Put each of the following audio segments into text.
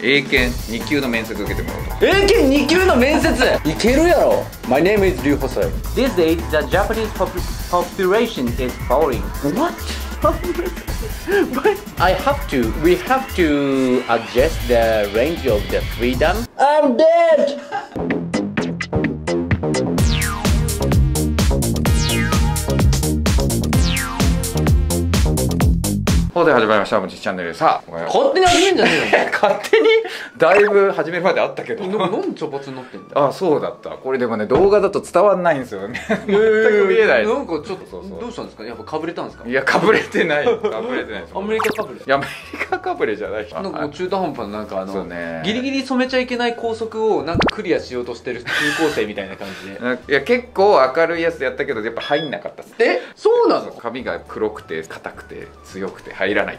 英検2級の面接受けてもらうと。英検2級の面接いけるやろ。 My name is Liu Hosei. These days, the Japanese population is falling. What? But we have to adjust the range of the freedom. I'm dead! ここで始まりました、むちチャンネル。さあ、勝手に始めんじゃねえよ。勝手にだいぶ始めるまであったけど。なんで茶髪になってんだ。あ、そうだった。これでもね、動画だと伝わんないんですよね。全く見えない。なんかちょっとどうしたんですかね。やっぱかぶれたんですか。いや、かぶれてない。かぶれてないです。アメリカかぶれ。いや、アメリカかぶれじゃない。なんかもう中途半端な、なんかギリギリ染めちゃいけない校則をなんかクリアしようとしてる中高生みたいな感じで。いや、結構明るいやつやったけど、やっぱ入んなかったっす。え、そうなの。髪が黒くて硬くて強くて。入らない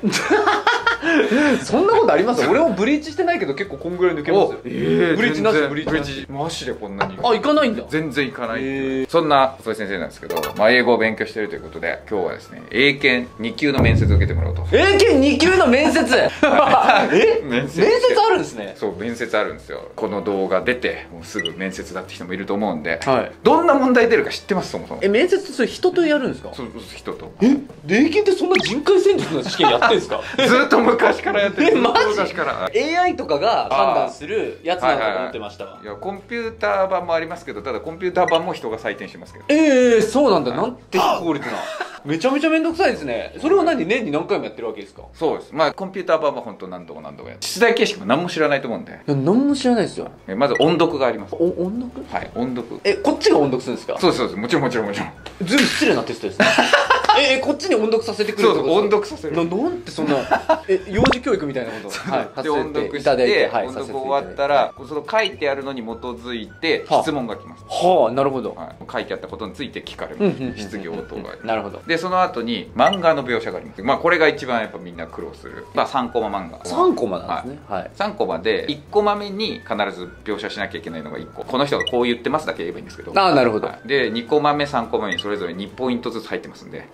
そんなことあります。俺もブリーチしてないけど結構こんぐらい抜けますよ。ブリーチなし、ブリーチマジでこんなにあ、いかないんだ。全然いかない。そんな細井先生なんですけど、英語を勉強してるということで、今日はですね、英検2級の面接を受けてもらおうと。英検2級の面接。え、面接あるんですね。そう、面接あるんですよ。この動画出てもうすぐ面接だって人もいると思うんで、どんな問題出るか知ってます。そもそも面接ってそれ人とやるんですか。そう、人と。え、英検ってそんな人海戦術の試験やってんですか。ずっと昔からやってる。マジ？昔から AI とかが判断するやつなんだと思ってましたわ。いや、コンピューター版もありますけど、ただコンピューター版も人が採点しますけど。ええ、そうなんだ。なんて非効率な。めちゃめちゃ面倒くさいですね。それを何、年に何回もやってるわけですか。そうです。まあコンピューター版は本当何度も何度もやって、出題形式も何も知らないと思うんで。いや、何も知らないですよ。まず音読があります。音読。はい、音読。え、こっちが音読するんですか。そうです、そうです。もちろんもちろんもちろん。ずいぶん失礼なテストですね。こっちに音読させてくれるってことですか。音読させる。なんてそんな幼児教育みたいなこと。で、音読して、音読終わったらその書いてあるのに基づいて質問が来ます。はあ、なるほど。書いてあったことについて聞かれます。質疑応答があります。なるほど。で、その後に漫画の描写があります。まあこれが一番やっぱみんな苦労する。まあ3コマ漫画。3コマなんですね。はい、3コマで1コマ目に必ず描写しなきゃいけないのが1個、この人がこう言ってますだけ言えばいいんですけど。ああ、なるほど。で、2コマ目3コマ目にそれぞれ2ポイントずつ入ってますんで、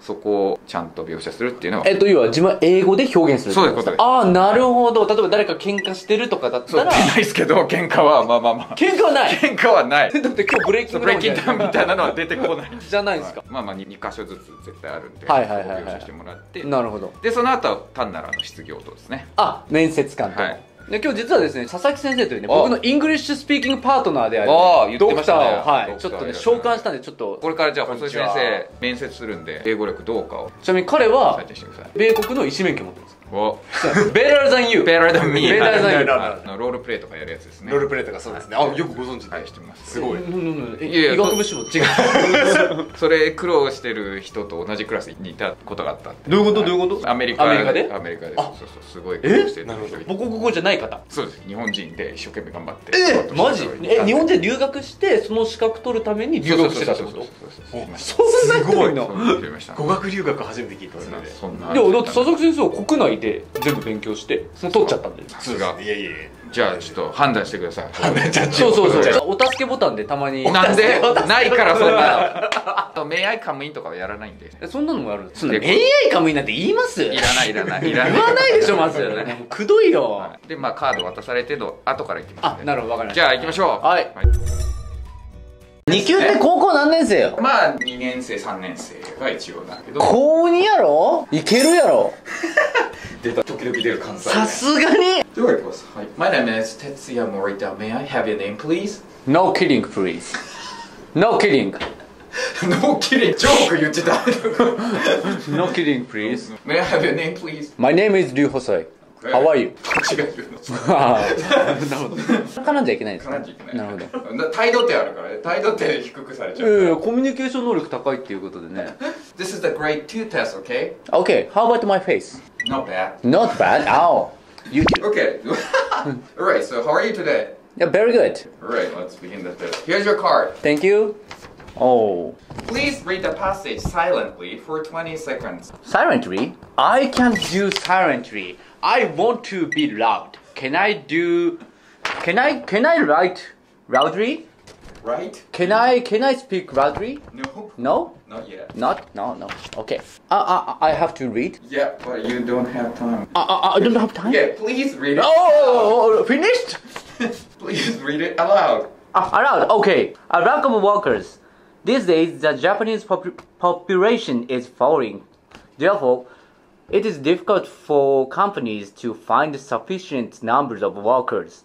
そこをちゃんと描写するっていうのは、要は自分は英語で表現する。そういうことです。ああ、なるほど。例えば誰か喧嘩してるとかだったら。ないですけど、喧嘩はまあまあまあ。喧嘩はない。喧嘩はない。だって今日ブレイキングダウンみたいなのは出てこないじゃないですか。まあまあ2箇所ずつ絶対あるんで、描写してもらって。なるほど。で、その後は単なる質疑応答ですね。あ、面接官と。で、今日実はですね、佐々木先生というね、僕のイングリッシュスピーキングパートナーであるドクターを、はい、ちょっとね召喚したんで、ちょっとこれからじゃあ細井先生面接するんで、英語力どうかを。ちなみに彼は米国の医師免許持ってます。Better than you. Better than me. ロールプレイとかやるやつですね。ロールプレイとか。そうですね。あ、よくご存知でしてます。すごい。医学部志望。違う。それ苦労してる人と同じクラスにいたことがあった。どういうこと、どういうこと。アメリカで。アメリカで。そうそう、すごい苦労してる。母国語じゃない方。そうです。日本人で一生懸命頑張って。え、マジ。え、日本人留学してその資格取るために留学してたってこと。そうなんだ。すごいな。語学留学初めて聞いた。そんな。いや、だって佐々木先生は国内で全部勉強して取っちゃったんで。さすが。いやいやいや。じゃあちょっと判断してください。そうそうそう。お助けボタンでたまに。なんでないから、そんなの。May I come inとかはやらないんで。そんなのもやるんです。May I come inなんて言います。いらない、いらない、いらない。言わないでしょ、まず。くどいよ。で、まあカード渡されての後から行きます。あ、なるほど、わかりました。じゃあ行きましょう。はい。2級って高校何年生よ。まあ2年生3年生が一応だけど、高2やろ。いけるやろ。出た。時々出る関西。さすがに。どうやってます。はい。My name is Tetsuya Morita. May I have your name, please? No kidding, please. No kidding. No kidding. ジョーク言っちゃダメだ。No kidding, please. May I have your name, please? My name is Liu Hosei. How are you? 違う。なるほど。絡んじゃいけないですね。絡んじゃいけない。なるほど。態度点あるからね。態度点低くされちゃう。いやいや、コミュニケーション能力高いっていうことでね。This is the grade 2 test, okay? Okay. How about my face?Not bad. Not bad. Oh, you too. Okay. All right. So, how are you today? Yeah, very good. All right. Let's begin the test. Here's your card. Thank you. Oh. Please read the passage silently for 20 seconds. Silently? I can't do silently. I want to be loud. Can I do? Can I write loudly? Right? Can I speak loudly? No. No. Not yet. Not? No, no. Okay. I have to read? Yeah, but you don't have time. I don't have time? Yeah, please read it. Oh, finished? Please read it aloud. Aloud, okay. Welcome workers. These days, the Japanese population is falling. Therefore, it is difficult for companies to find sufficient numbers of workers.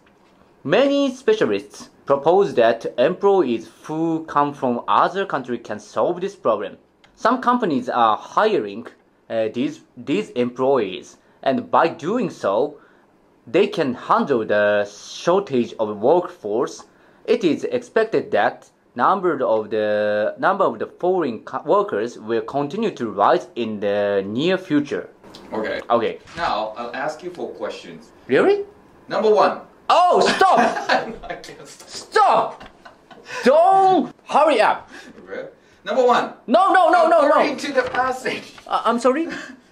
Many specialists propose that employees who come from other countries can solve this problem. Some companies are hiring these employees, and by doing so, they can handle the shortage of workforce. It is expected that number of the foreign workers will continue to rise in the near future. Okay. Okay. Now I'll ask you 4 questions. Really? Number 1. Oh, stop! I can't stop. Don't hurry up. Okay. Number 1. No. According to the passage. I'm sorry.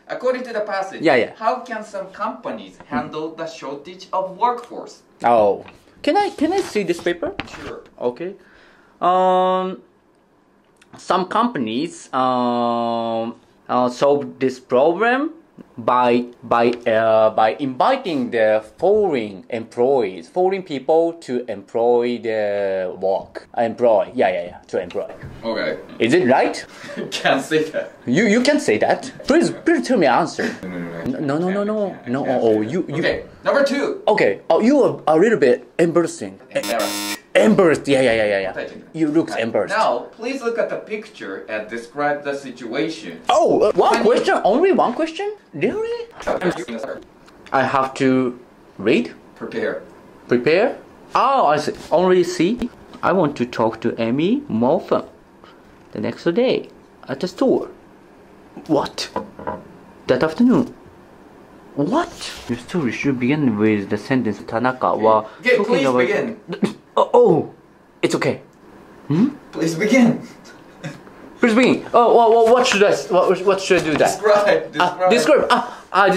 According to the passage. Yeah. How can some companies handle the shortage of workforce? Oh, can I see this paper? Sure. Okay. Some companies solve this problem by inviting the foreign people to employ the work. To employ. Okay. Is it right? Can't say that. You can say that. Please tell me answer. No. You. Okay. Number 2. Okay. Oh, you are a little bit embarrassing. Embarrassed, yeah. You look embarrassed. Now, please look at the picture and describe the situation. Oh, only 1 question? Really? I have to read? Prepare? Oh, I see. Only see? I want to talk to Amy more fun. The next day, at the store. What? That afternoon. What? Your story should begin with the sentence Tanaka wa... Okay, please begin. Oh, it's okay. Please begin. Oh, what should I do that? Describe.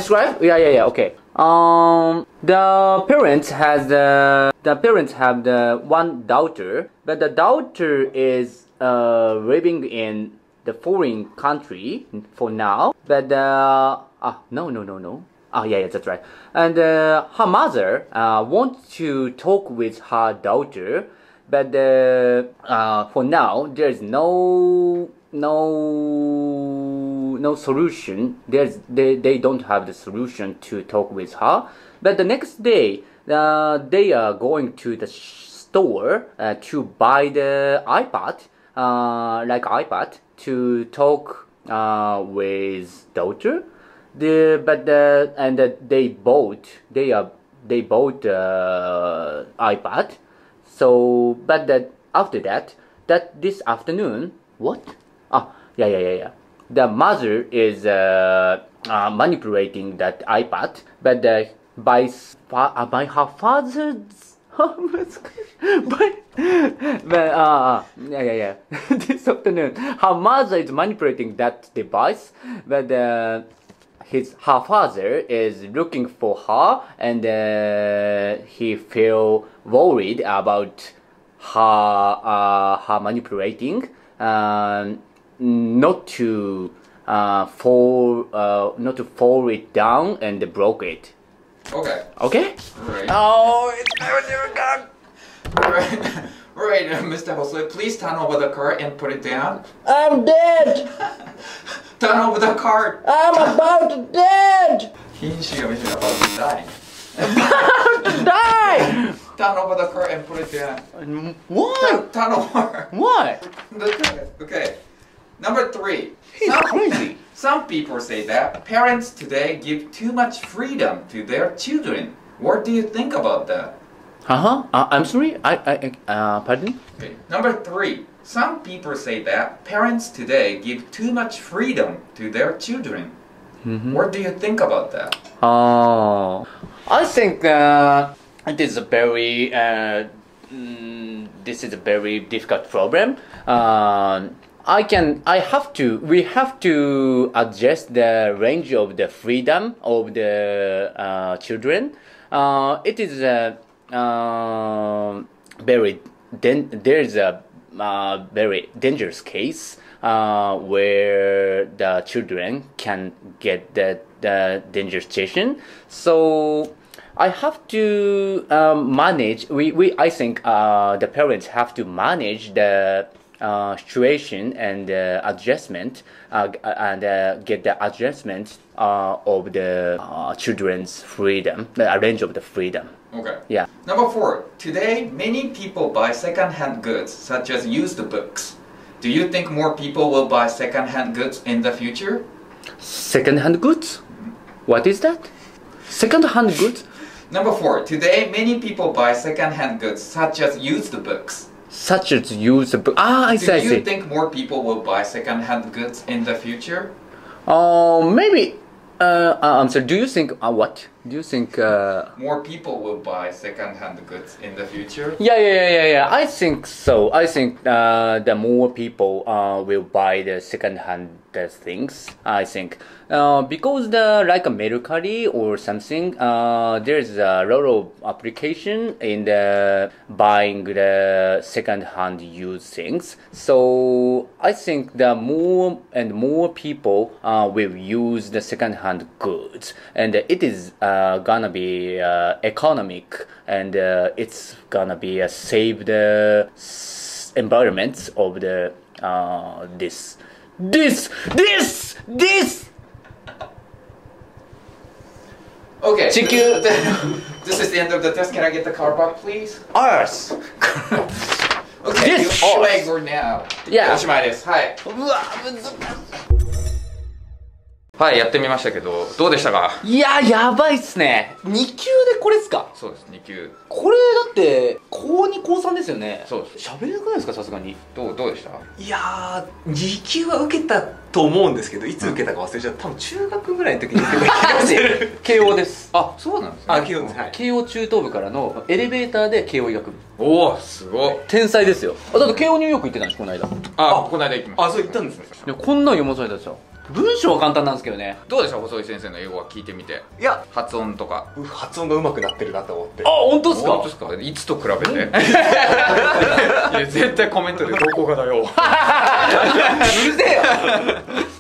Describe? Yeah. Okay. The parents have the 1 daughter, but the daughter is living in the foreign country for now. But no. Oh, yeah, that's right. And her mother wants to talk with her daughter, but for now there's no solution. They don't have the solution to talk with her. But the next day, they are going to the store to buy the iPad, to talk with daughter. They bought iPad. So, after that this afternoon, what? Yeah. The mother is manipulating that iPad, but by her father's. This afternoon, her mother is manipulating that device, but. Her father is looking for her, and he feel worried about her manipulating, not to fall it down and broke it. Okay. Right. Oh, it's never done. All right, Mr. Hosei, please turn over the card and put it down. I'm dead. Turn over the card! I'm about to dead! About to die! Turn over the card and put it down. What? Turn over! What? Okay. Number 3. He's crazy. Some people say that parents today give too much freedom to their children. What do you think about that? I'm sorry? Pardon? Okay. Number 3. Some people say that parents today give too much freedom to their children. What do you think about that? Oh, I think this is a very difficult problem. We have to adjust the range of the freedom of the children. It is a very dangerous case where the children can get the danger station. So I have to manage. I think the parents have to manage the situation and adjustment and get the adjustment of the children's freedom, the range of the freedom. Okay. Yeah. Number 4. Today, many people buy second-hand goods, such as used books. Do you think more people will buy second-hand goods in the future? Second-hand goods? What is that? Second-hand goods? Number 4. Today, many people buy second-hand goods, such as used books. Such as used books. Ah, I see. Do you think more people will buy second-hand goods in the future? Maybe. I'm sorry. Do you think what? Do you think more people will buy second-hand goods in the future? Yeah. I think so. I think the more people will buy the second-hand things. I think because the like a Mercari or something. There's a lot of application in the buying the second-hand used things. So I think the more and more people will use the second-hand goods, and it is gonna be economic, and it's gonna be a save the environments of the this Okay, this is the end of the test. Can I get the car back, please? Ours! Okay, this you legs are now. Yeah. おしまいです。はい。うわ、難しい。はい、やってみましたけど、どうでしたか？いや、やばいっすね。2級でこれっすか？そうです、2級。これだって、高2、高3ですよね。そうです。喋れなくないですか、さすがに。どうでした？いやー、2級は受けたと思うんですけど、いつ受けたか忘れちゃった。多分中学ぐらいの時に受けた気がする。慶応です。あ、そうなんですね。あ、慶応です。はい。慶応中等部からのエレベーターで慶応医学部。おー、すごい。天才ですよ。あ、だって慶応ニューヨーク行ってたんです、この間。あ、この間行きました。あ、そう行ったんですね。いや、こんなん読まされたでしょ。文章は簡単なんですけどね。どうでした、細井先生の英語は聞いてみて。いや、発音とか発音が上手くなってるなと思って。あ、本当ですか？本当ですか？いつと比べて。いや、絶対コメントで投稿がだよ。うるせえよ。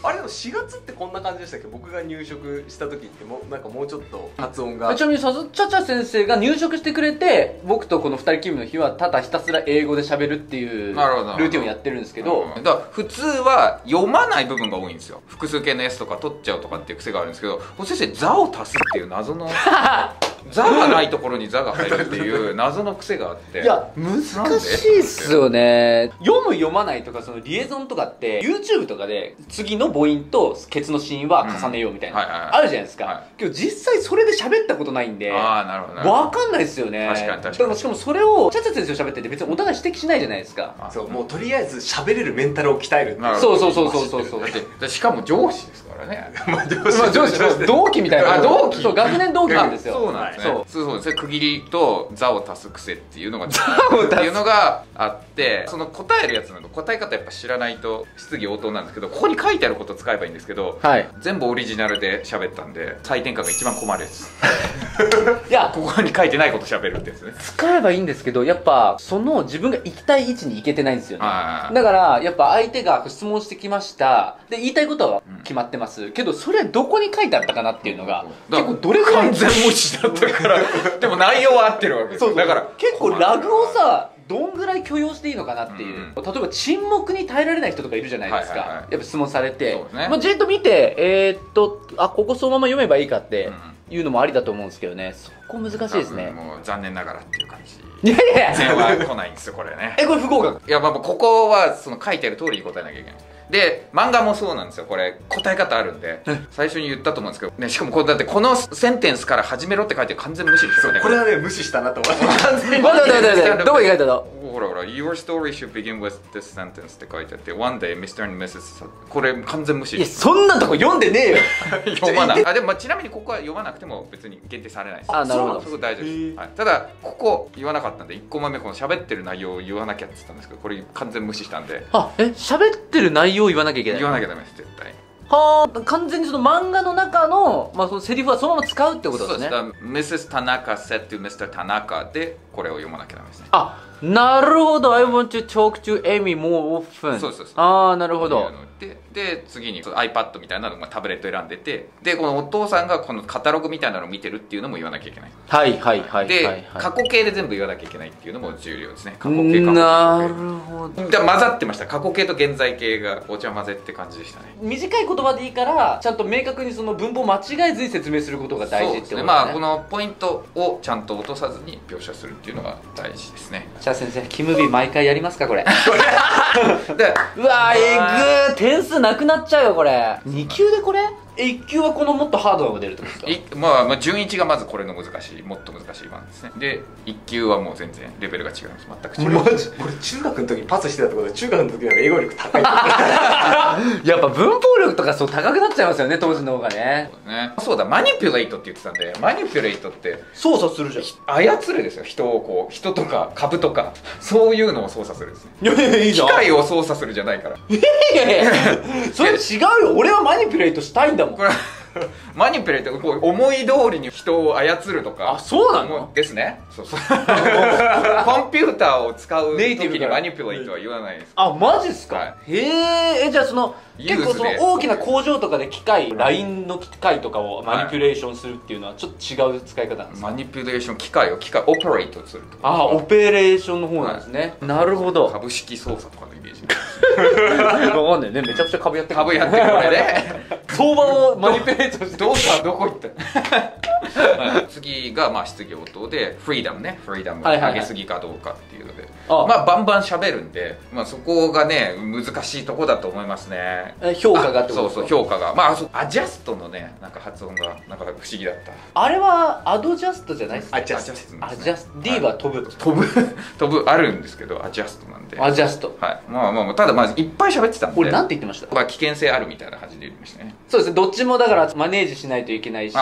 あれの4月ってこんな感じでしたっけ？僕が入職した時ってもなんかもうちょっと発音が。ちなみにさずちゃちゃ先生が入職してくれて、僕とこの2人勤務の日はただひたすら英語で喋るっていうルーティンをやってるんですけど。だから普通は読まない部分が多いんですよ。複数形の S とか取っちゃうとかっていう癖があるんですけど、先生「座」を足すっていう謎の「座」がないところに「座」が入るっていう謎の癖があって、いや難しいっすよね。読む読まないとかそのリエゾンとかって YouTube とかで次の母音とケツの子音は重ねようみたいなあるじゃないですか。けど実際それで喋ったことないんで分かんないっすよね。確かに確かに。しかもそれをちゃちゃ先生と喋ってて別にお互い指摘しないじゃないですか。そう、もうとりあえず喋れるメンタルを鍛えるっていう。そう。しかも上司ですからね。まあ上司、同期みたいな。同期、そう、学年同期なんですよ。そうなんですね。そうですね。区切りと座を足す癖っていうのがあって、その答えるやつなど答え方やっぱ知らないと質疑応答なんですけど、ここに書いてあることを使えばいいんですけど、全部オリジナルで喋ったんで採点感が一番困るやつ。いや、ここに書いてないこと喋るってやつね。使えばいいんですけど、やっぱその自分が行きたい位置に行けてないんですよね。だからやっぱ相手が質問してきましたで言いたいことは決まってますけど、それどこに書いてあったかなっていうのが結構どれくらい完全無視だったから。でも内容は合ってるわけですよ。だから結構ラグをさどんぐらい許容していいのかなっていう、例えば沈黙に耐えられない人とかいるじゃないですか。やっぱ質問されてじっと見てあ、ここそのまま読めばいいかっていうのもありだと思うんですけどね。そこ難しいですね。もう残念ながらっていう感じ。いやいや、全然は来ないんですよこれね。え、これ不合格。いや、まあここはその書いてある通りに答えなきゃいけない。で、漫画もそうなんですよ。これ答え方あるんで最初に言ったと思うんですけどね。しかもこれだってこのセンテンスから始めろって書いて完全無視ですよね。これはね、無視したなと思って。完全に無視したな。どこに書いたの？ほらほら、Your story should begin with this sentence って書いてあって、One day Mr. and Mrs. これ完全無視。いや、そんなとこ読んでねえよ。読まない。あ、でもちなみにここは読まなくても別に限定されないです。あ、なるほど。そこ大丈夫です。ただここ言わなかったんで1個目、この喋ってる内容を言わなきゃって言ったんですけど、これ完全無視したんで。あ、え、喋ってる内容言わなきゃいけない。言わなきゃダメです絶対。はあ、完全にその漫画の中の、まあ、そのセリフはそのまま使うってことですね。そうです。 Mrs. Tanaka said to Mr. Tanaka でこれを読まなきゃダメですね。あ、なるほど。 I want to talk to Amy more often。 そうそうそう。ああ、なるほど。で次に iPad みたいなのがタブレット選んでて、でこのお父さんがこのカタログみたいなのを見てるっていうのも言わなきゃいけない。はいはいはい。で過去形で全部言わなきゃいけないっていうのも重要ですね。過去形、過去形。なるほど。だから混ざってました。過去形と現在形がお茶混ぜって感じでしたね。短い言葉でいいからちゃんと明確にその文法を間違えずに説明することが大事ってことですね。まあこのポイントをちゃんと落とさずに描写するっていうのが大事ですね。じゃあ先生、キムビ毎回やりますかこれ。うわえぐー、点数なくなっちゃうよこれ。2級でこれ1級はこのもっとハードなのが出るってことですか。まあ順1がまずこれの難しい、もっと難しい版ですね。で1級はもう全然レベルが違います。全く違う。これ中学の時にパスしてたってことで、中学の時の英語力高い。やっぱ文法力とかそう高くなっちゃいますよね、当時の方がね。そうだ、マニピュレイトって言ってたんで、マニピュレイトって操作するじゃん。操るですよ。人をこう、人とか株とかそういうのを操作するんですね。いやいやいいじゃん。機械を操作するじゃないから。いやいやいや、それ違うよ。俺はマニピュレイトしたいんだもん。これマニピュレート、こう思い通りに人を操るとか。あ、そうなのですね。そうそう。コンピューターを使う時にマニピュレートは言わないです。あ、マジっすか、はい、へえ。じゃあその結構その大きな工場とかで機械、 LINE の機械とかをマニピュレーションするっていうのはちょっと違う使い方なんですか。マニピュレーション、機械を、機械オペレートするとか。あ、オペレーションの方なんですね、はい、なるほど。株式操作とかのイメージ。わかんないね。めちゃくちゃ株やってる。株やってる、これね。相場をマニピュレートしてどうしたどこ行った次がまあ質疑応答で、フリーダムね、フリーダム上げすぎかどうかっていうので、まあバンバン喋るんで、まあそこがね難しいとこだと思いますね。評価がってことですか。そうそう、評価が。まあアジャストのね、なんか発音がなんか不思議だった。あれはアドジャストじゃないですか。アジャスト、アジャスト D は飛ぶ、飛ぶ、飛ぶあるんですけど、アジャストなんでアジャスト。はい。まあまあただまあいっぱい喋ってたんで、俺なんて言ってました。危険性あるみたいな感じで言いましたね。そうですね。どっちもだからマネージしないといけないし、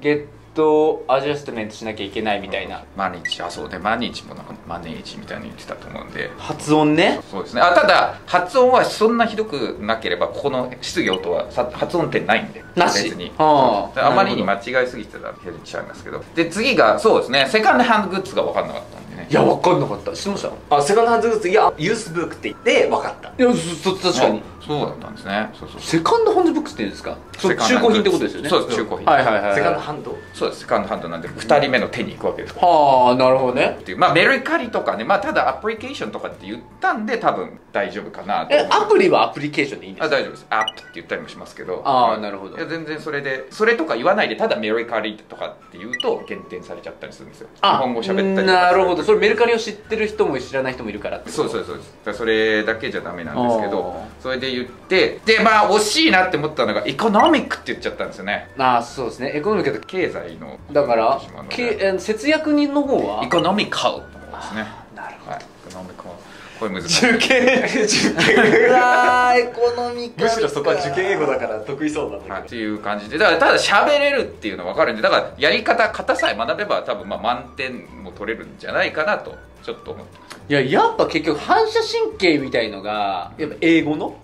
ゲットアジャストメントしなきゃいけないみたいな。毎日、あ、そうね、毎日もなんかマネージみたいに言ってたと思うんで。発音ね。そうですね。あ、ただ発音はそんなひどくなければ、ここの質疑応答は発音ってないんで、なし。別にあまりに間違いすぎてたら減っちゃうんですけど。で次がそうですね、セカンドハンドグッズが分かんなかったんでね。いや、分かんなかった。知ってました。あ、セカンドハンドグッズ、いや、ユースブックって言って分かった。いや、確かにそうだったんですね。そうそう。セカンドハンドブックって言うんですか。中古品ってことですよね。そうです、中古品。はいはいはい。セカンドハンド。そうです、セカンドハンドなんで2人目の手に行くわけです。はあ、なるほどね。っていう、まあメルカリとかね、まあただアプリケーションとかって言ったんで多分大丈夫かなと。え、アプリはアプリケーションでいいんですか。あ、大丈夫です。アップって言ったりもしますけど。ああ、なるほど。いや、全然それでそれとか言わないで、ただメルカリとかって言うと減点されちゃったりするんですよ。日本語喋ったり。なるほど。それメルカリを知ってる人も知らない人もいるからってこと。そうそうそうです。それだけじゃダメなんですけど、それで言って、でまあ惜しいなって思ったのがエコノミックって言っちゃったんですよね。ああ、そうですね。エコノミックって経済の、だから節約人の方はエコノミカルですね。なるほど。エコノミカル、これ難しい。受験、受験。うわー、エコノミカル。むしろそこは受験英語だから得意そうだね、はい、っていう感じで。だからただ喋れるっていうのは分かるんで、だからやり方、型さえ学べば多分まあ満点も取れるんじゃないかなとちょっと思ってます。いや、やっぱ結局反射神経みたいのがやっぱ英語の、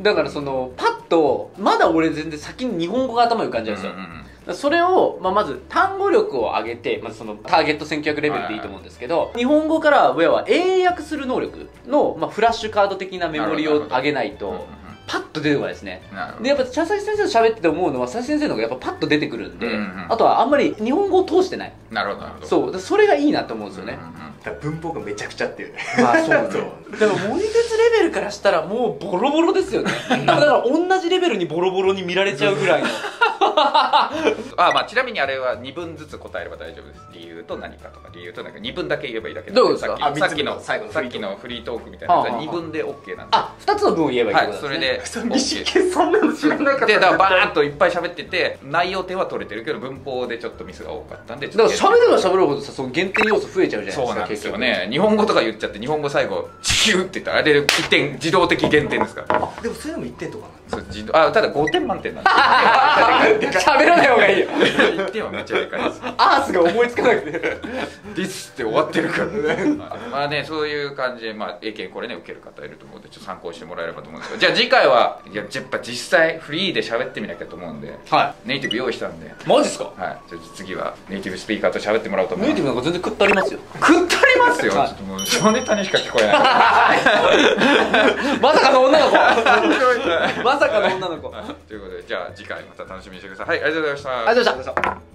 だからそのパッとまだ俺全然先に日本語が頭に浮かんじゃうんですよ。それを、まあ、まず単語力を上げて、まずそのターゲット1900レベルでいいと思うんですけど、日本語から上は英訳する能力の、まあ、フラッシュカード的なメモリを上げないとパッと出てこないですね。でやっぱ佐々木先生と喋ってて思うのは、佐々木先生の方がやっぱパッと出てくるんで、あとはあんまり日本語を通してない。なるほどなるほど。そう、それがいいなと思うんですよね。文法がめちゃくちゃっていうね。まあそうだと。だからモニクスレベルからしたらもうボロボロですよね。だから同じレベルにボロボロに見られちゃうぐらいの。あ、まあちなみにあれは2分ずつ答えれば大丈夫です。理由と何かとか、理由と何か、2分だけ言えばいいだけ。どうですか。さっきの最後のさっきのフリートークみたいな2分で OK なんで。あ、2つの分を言えばいいってことですね。はい、それで OK。そんなの知らなかった。でだからバーッといっぱい喋ってて内容点は取れてるけど文法でちょっとミスが多かったんで。だから喋れば喋るほどさ、その減点要素増えちゃうじゃないですか。そうなんですよね。日本語とか言っちゃって、日本語最後。キューっていったらあれ1点自動的減点ですから。でもそれでも1点とかなんですか。あ、ただ5点満点なんです。喋らない方がいいよ。1点はめちゃでかいです。アースが思いつかなくてディスって終わってるからね。まあね、そういう感じで、まあ、英検これね受ける方いると思うのでちょっと参考してもらえればと思うんですけど、じゃあ次回はやっぱ実際フリーで喋ってみなきゃと思うんで、ネイティブ用意したんで。マジっすか。はい、じゃあ次はネイティブスピーカーと喋ってもらおうと思います。ネイティブなんか全然くったりますよ。くったりますよ。ちょっともう小ネタにしか聞こえない。まさかの女の子。まさかの女の子。ということで、じゃあ次回また楽しみにしてください。はい、ありがとうございました。ありがとうございました。